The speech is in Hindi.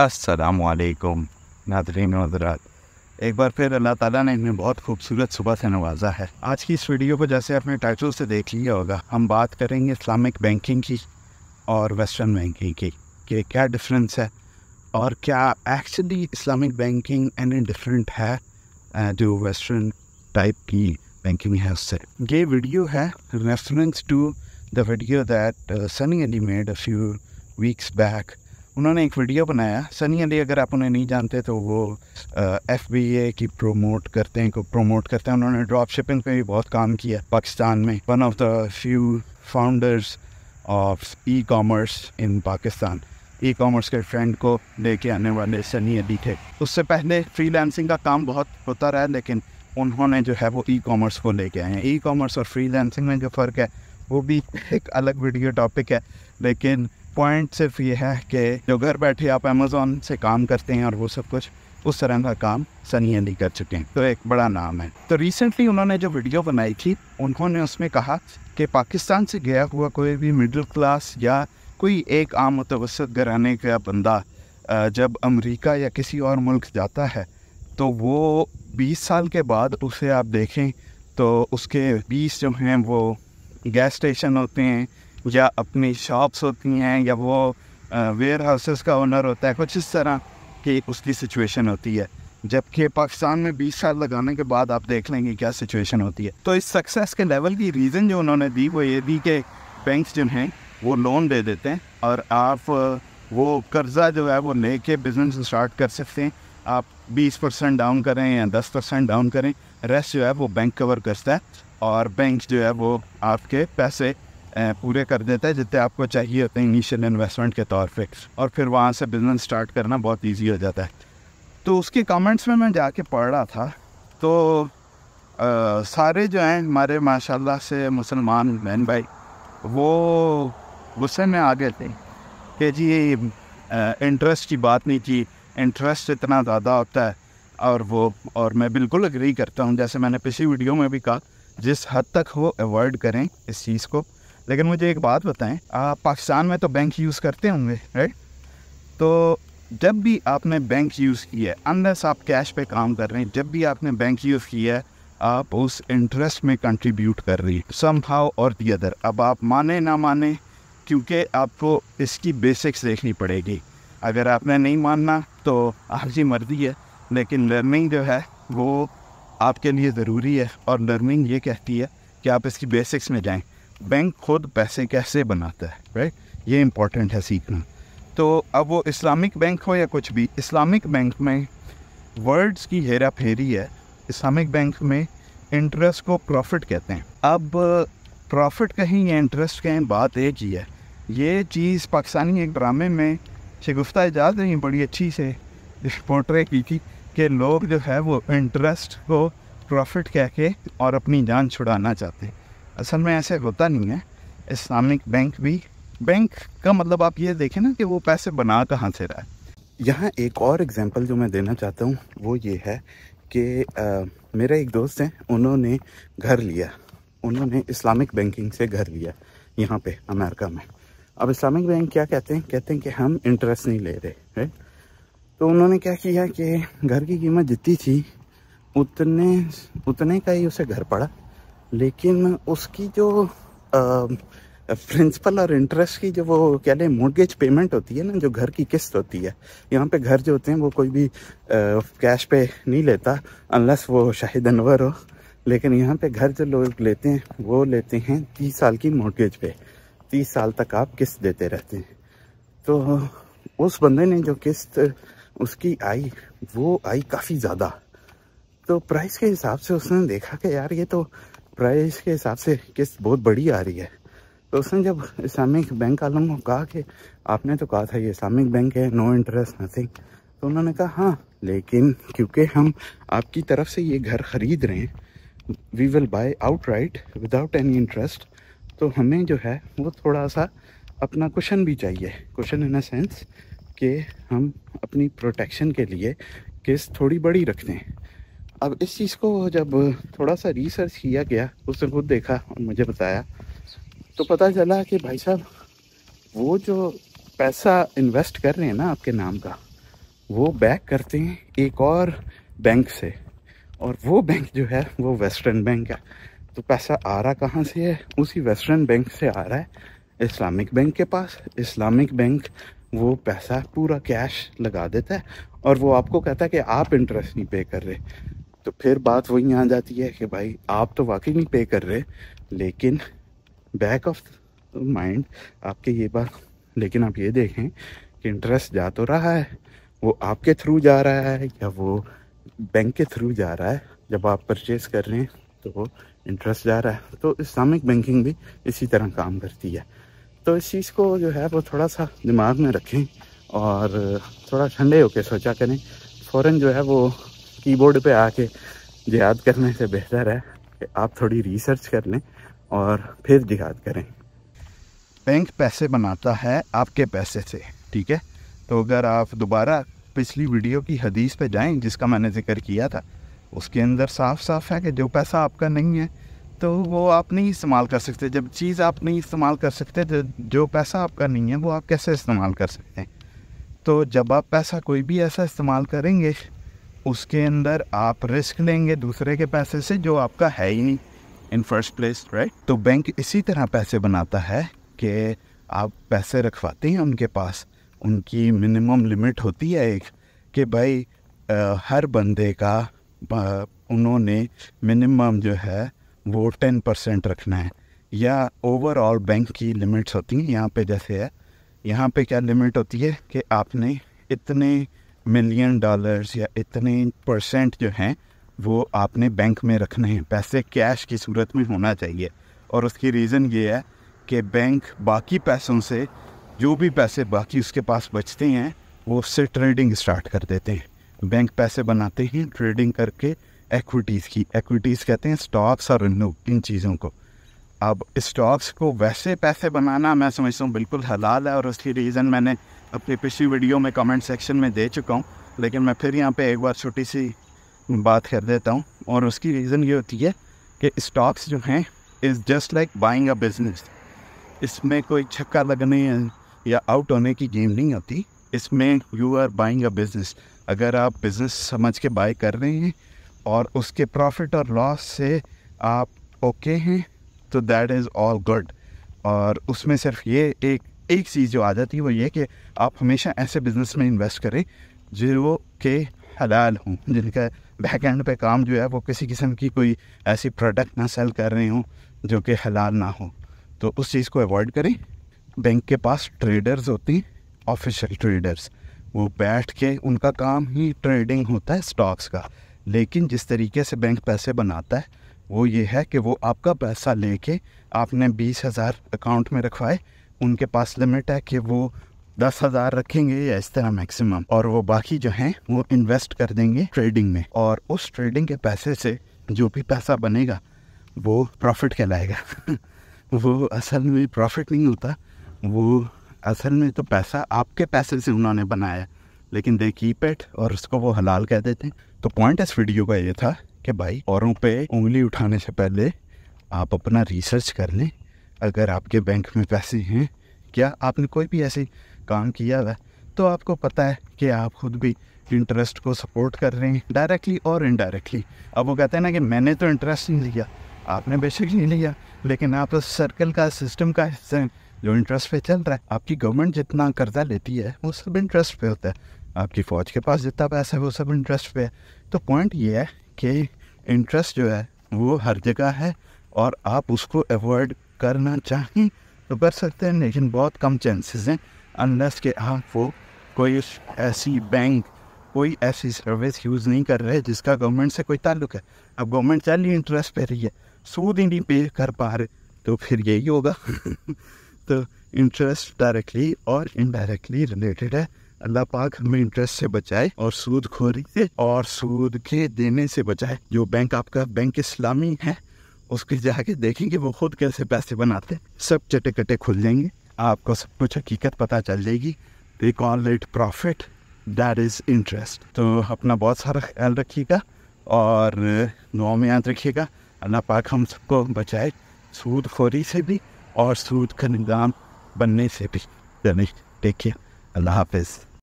अस्सलामुअलैकुम नाज़रीन हज़रात, एक बार फिर अल्लाह ताला ने इन्हें बहुत खूबसूरत सुबह से नवाजा है। आज की इस वीडियो को जैसे आपने टाइटल से देख लिया होगा, हम बात करेंगे इस्लामिक बैंकिंग की और वेस्टर्न बैंकिंग की कि क्या डिफरेंस है और क्या actually Islamic banking any different है जो वेस्टर्न टाइप की बैंकिंग है उससे। ये वीडियो है reference to the video that Sunny Ali made a few weeks back. उन्होंने एक वीडियो बनाया, सनी अली अगर आप उन्हें नहीं जानते तो वो FBA की प्रोमोट करते हैं। उन्होंने ड्रॉप शिपिंग पे भी बहुत काम किया पाकिस्तान में, one of the few founders of e-commerce in Pakistan. E-commerce के ट्रेंड को लेके आने वाले सनी अली थे। उससे पहले फ्रीलांसिंग का काम बहुत होता रहा, लेकिन उन्होंने जो है वो e-कॉमर्स को लेके आए हैं। e-कॉमर्स और फ्रीलांसिंग में जो फ़र्क है वो भी एक अलग वीडियो टॉपिक है, लेकिन पॉइंट सिर्फ ये है कि जो घर बैठे आप अमेज़ोन से काम करते हैं और वो सब कुछ, उस तरह का काम सनी अली कर चुके हैं, तो एक बड़ा नाम है। तो रिसेंटली उन्होंने जो वीडियो बनाई थी, उन्होंने उसमें कहा कि पाकिस्तान से गया हुआ कोई भी मिडिल क्लास या कोई एक आम मुतवसत घराने का बंदा जब अमेरिका या किसी और मुल्क जाता है तो वो 20 साल के बाद उसे आप देखें तो उसके 20 जो हैं वो गैस स्टेशन होते हैं या अपनी शॉप्स होती हैं या वो वेयर हाउसेस का ओनर होता है, कुछ इस तरह की उसकी सिचुएशन होती है। जबकि पाकिस्तान में 20 साल लगाने के बाद आप देख लेंगे क्या सिचुएशन होती है। तो इस सक्सेस के लेवल की रीज़न जो उन्होंने दी वो ये दी कि बैंक्स जो हैं वो लोन दे देते हैं और आप वो कर्ज़ा जो है वो लेके बिज़नेस स्टार्ट कर सकते हैं। आप 20% डाउन करें या 10% डाउन करें, रेस्ट जो है वो बैंक कवर करता है और बैंक जो है वो आपके पैसे पूरे कर देता है जितने आपको चाहिए होते हैं इनिशियल इन्वेस्टमेंट के तौर पे, और फिर वहाँ से बिज़नेस स्टार्ट करना बहुत इजी हो जाता है। तो उसके कमेंट्स में मैं जाके पढ़ रहा था तो सारे जो हैं हमारे माशाल्लाह से मुसलमान बहन भाई वो गुस्से में आ गए थे कि जी इंटरेस्ट की बात नहीं की, इंटरेस्ट इतना ज़्यादा होता है। और मैं बिल्कुल एग्री करता हूँ, जैसे मैंने पिछली वीडियो में भी कहा, जिस हद तक हो अवॉइड करें इस चीज़ को। लेकिन मुझे एक बात बताएं, आप पाकिस्तान में तो बैंक यूज़ करते होंगे, राइट? तो जब भी आपने बैंक यूज़ किया है, अनलेस आप कैश पे काम कर रहे हैं, जब भी आपने बैंक यूज़ किया है आप उस इंटरेस्ट में कंट्रीब्यूट कर रही है समहाउ और दी अदर। अब आप माने ना माने, क्योंकि आपको इसकी बेसिक्स देखनी पड़ेगी। अगर आपने नहीं मानना तो आपकी मर्जी है, लेकिन लर्निंग जो है वो आपके लिए ज़रूरी है और लर्निंग ये कहती है कि आप इसकी बेसिक्स में जाएं। बैंक खुद पैसे कैसे बनाता है, राइट? ये इम्पॉर्टेंट है सीखना। तो अब वो इस्लामिक बैंक हो या कुछ भी, इस्लामिक बैंक में वर्ड्स की हेरा फेरी है। इस्लामिक बैंक में इंटरेस्ट को प्रॉफिट कहते हैं। अब प्रॉफिट कहीं या इंटरेस्ट कहें, बात एक ही है। ये चीज़ पाकिस्तानी एक ड्रामे में शगुफ्ता इजाज़ ने बड़ी अच्छी से पोर्ट्रे की थी कि लोग जो है वो इंटरेस्ट को प्रॉफिट कह के और अपनी जान छुड़ाना चाहते हैं। असल में ऐसे होता नहीं है। इस्लामिक बैंक भी, बैंक का मतलब आप ये देखें ना कि वो पैसे बना कहाँ से रहा है। यहाँ एक और एग्जांपल जो मैं देना चाहता हूँ वो ये है कि मेरा एक दोस्त हैं, उन्होंने घर लिया, उन्होंने इस्लामिक बैंकिंग से घर लिया यहाँ पे अमेरिका में। अब इस्लामिक बैंक क्या कहते हैं? कहते हैं कि हम इंटरेस्ट नहीं ले रहे, राइट? तो उन्होंने क्या किया कि घर की कीमत जितनी थी उतने का ही उसे घर पड़ा, लेकिन उसकी जो प्रिंसिपल और इंटरेस्ट की जो वो क्या लें मॉर्गेज पेमेंट होती है ना, जो घर की किस्त होती है, यहाँ पे घर जो होते हैं वो कोई भी कैश पे नहीं लेता अनलेस वो शाहिद अनवर हो। लेकिन यहाँ पे घर जो लोग लेते हैं वो लेते हैं 30 साल की मॉर्गेज पे, 30 साल तक आप किस्त देते रहते हैं। तो उस बंदे ने जो किस्त उसकी आई वो आई काफ़ी ज़्यादा, तो प्राइस के हिसाब से उसने देखा कि यार ये तो प्राइस के हिसाब से किस्त बहुत बड़ी आ रही है। तो उसने जब इस्लामिक बैंक वालों को कहा कि आपने तो कहा था ये इस्लामिक बैंक है, नो इंटरेस्ट नथिंग, तो उन्होंने कहा हाँ, लेकिन क्योंकि हम आपकी तरफ से ये घर ख़रीद रहे हैं, we will buy outright without any interest, तो हमें जो है वो थोड़ा सा अपना कुशन भी चाहिए। कुशन इन अ सेंस कि हम अपनी प्रोटेक्शन के लिए किस्त थोड़ी बड़ी रखते हैं। अब इस चीज़ को जब थोड़ा सा रिसर्च किया गया, उसने खुद देखा और मुझे बताया, तो पता चला कि भाई साहब वो जो पैसा इन्वेस्ट कर रहे हैं ना आपके नाम का, वो बैक करते हैं एक और बैंक से, और वो बैंक जो है वो वेस्टर्न बैंक है। तो पैसा आ रहा कहाँ से है? उसी वेस्टर्न बैंक से आ रहा है इस्लामिक बैंक के पास। इस्लामिक बैंक वो पैसा पूरा कैश लगा देता है और वो आपको कहता है कि आप इंटरेस्ट नहीं पे कर रहे। तो फिर बात वही आ जाती है कि भाई आप तो वाकई नहीं पे कर रहे, लेकिन बैक ऑफ माइंड आपके ये बात, लेकिन आप ये देखें कि इंटरेस्ट जा तो रहा है, वो आपके थ्रू जा रहा है या वो बैंक के थ्रू जा रहा है। जब आप परचेज़ कर रहे हैं तो इंटरेस्ट जा रहा है। तो इस्लामिक बैंकिंग भी इसी तरह काम करती है। तो इस चीज़ को जो है वो थोड़ा सा दिमाग में रखें और थोड़ा ठंडे होके सोचा करें। फ़ौरन जो है वो कीबोर्ड पे आके जिहाद करने से बेहतर है कि आप थोड़ी रिसर्च कर लें और फिर जिहाद करें। बैंक पैसे बनाता है आपके पैसे से, ठीक है। तो अगर आप दोबारा पिछली वीडियो की हदीस पे जाएं जिसका मैंने जिक्र किया था, उसके अंदर साफ साफ है कि जो पैसा आपका नहीं है तो वो आप नहीं इस्तेमाल कर सकते। जब चीज़ आप नहीं इस्तेमाल कर सकते तो जो पैसा आपका नहीं है वो आप कैसे इस्तेमाल कर सकते हैं। तो जब आप पैसा कोई भी ऐसा इस्तेमाल करेंगे उसके अंदर आप रिस्क लेंगे दूसरे के पैसे से जो आपका है ही नहीं इन फर्स्ट प्लेस, राइट। तो बैंक इसी तरह पैसे बनाता है कि आप पैसे रखवाते हैं उनके पास, उनकी मिनिमम लिमिट होती है एक कि भाई हर बंदे का उन्होंने मिनिमम जो है वो 10% रखना है, या ओवरऑल बैंक की लिमिट्स होती हैं। यहाँ पे जैसे है, यहाँ पे क्या लिमिट होती है कि आपने इतने $1 मिलियन या इतने परसेंट जो हैं वो आपने बैंक में रखने हैं, पैसे कैश की सूरत में होना चाहिए। और उसकी रीज़न ये है कि बैंक बाकी पैसों से, जो भी पैसे बाकी उसके पास बचते हैं वो उससे ट्रेडिंग स्टार्ट कर देते हैं। बैंक पैसे बनाते हैं ट्रेडिंग करके एक्विटीज़ की। एक्विटीज़ कहते हैं स्टॉक्स और इन चीज़ों को। अब स्टॉक्स को वैसे पैसे बनाना मैं समझता हूँ बिल्कुल हलाल है, और उसकी रीज़न मैंने अपनी पिछली वीडियो में कमेंट सेक्शन में दे चुका हूँ, लेकिन मैं फिर यहाँ पे एक बार छोटी सी बात कर देता हूँ। और उसकी रीज़न ये होती है कि स्टॉक्स जो हैं is just like buying a business. इसमें कोई छक्का लगने या आउट होने की गेम नहीं होती। इसमें you are buying a business. अगर आप बिज़नेस समझ के बाय कर रहे हैं और उसके प्रॉफिट और लॉस से आप ओके हैं तो दैट इज़ ऑल गुड। और उसमें सिर्फ ये एक चीज़ जो आ जाती है वो ये कि आप हमेशा ऐसे बिज़नेस में इन्वेस्ट करें जो के हलाल हों, जिनका बैक एंड पे काम जो है वो किसी किस्म की कोई ऐसी प्रोडक्ट ना सेल कर रहे हों जो कि हलाल ना हो। तो उस चीज़ को अवॉइड करें। बैंक के पास ट्रेडर्स होती हैं, ऑफिशियल ट्रेडर्स, वो बैठ के उनका काम ही ट्रेडिंग होता है स्टॉक्स का। लेकिन जिस तरीके से बैंक पैसे बनाता है वो ये है कि वो आपका पैसा लेके, आपने 20,000 अकाउंट में रखवाए, उनके पास लिमिट है कि वो 10,000 रखेंगे या इस तरह मैक्सिमम, और वो बाकी जो हैं वो इन्वेस्ट कर देंगे ट्रेडिंग में। और उस ट्रेडिंग के पैसे से जो भी पैसा बनेगा वो प्रॉफिट कहलाएगा। वो असल में प्रॉफिट नहीं होता, वो असल में तो पैसा आपके पैसे से उन्होंने बनाया, लेकिन दे कीप इट और उसको वो हलाल कह देते हैं। तो पॉइंट इस वीडियो का ये था कि भाई औरों पे उंगली उठाने से पहले आप अपना रिसर्च कर लें। अगर आपके बैंक में पैसे हैं, क्या आपने कोई भी ऐसे काम किया हुआ तो आपको पता है कि आप खुद भी इंटरेस्ट को सपोर्ट कर रहे हैं डायरेक्टली और इनडायरेक्टली। अब वो कहते हैं ना कि मैंने तो इंटरेस्ट नहीं लिया, आपने बेशक नहीं लिया, लेकिन आप उस सर्कल का, सिस्टम का हिस्सा हैं जो इंटरेस्ट पे चल रहा है। आपकी गवर्नमेंट जितना कर्जा लेती है वो सब इंटरेस्ट पे होता है, आपकी फ़ौज के पास जितना पैसा है वो सब इंटरेस्ट पे है। तो पॉइंट ये है कि इंटरेस्ट जो है वो हर जगह है, और आप उसको अवॉइड करना चाहें तो कर सकते हैं, लेकिन बहुत कम चांसेस हैं अनलेस कि आप वो कोई ऐसी बैंक, कोई ऐसी सर्विस यूज़ नहीं कर रहे जिसका गवर्नमेंट से कोई ताल्लुक है। अब गवर्नमेंट चल ही इंटरेस्ट पे रही है, सूद ही नहीं पे कर पा रहे, तो फिर यही होगा। तो इंटरेस्ट डायरेक्टली और इनडायरेक्टली रिलेटेड है। अल्लाह पाक हमें इंटरेस्ट से बचाए और सूदखोरी से और सूद के देने से बचाए। जो बैंक आपका बैंक इस्लामी है उसके जाके देखें कि वो खुद कैसे पैसे बनाते हैं, सब चटे कटे खुल जाएंगे, आपको सब कुछ हकीकत पता चल जाएगी। They call it profit, that is interest. तो अपना बहुत सारा ख्याल रखिएगा और दुआ में याद रखिएगा। अल्लाह पाक हम सबको बचाए सूदखोरी से भी और सूद का निज़ाम बनने से भी। चलिए, टेक केयर, अल्लाह हाफिज़।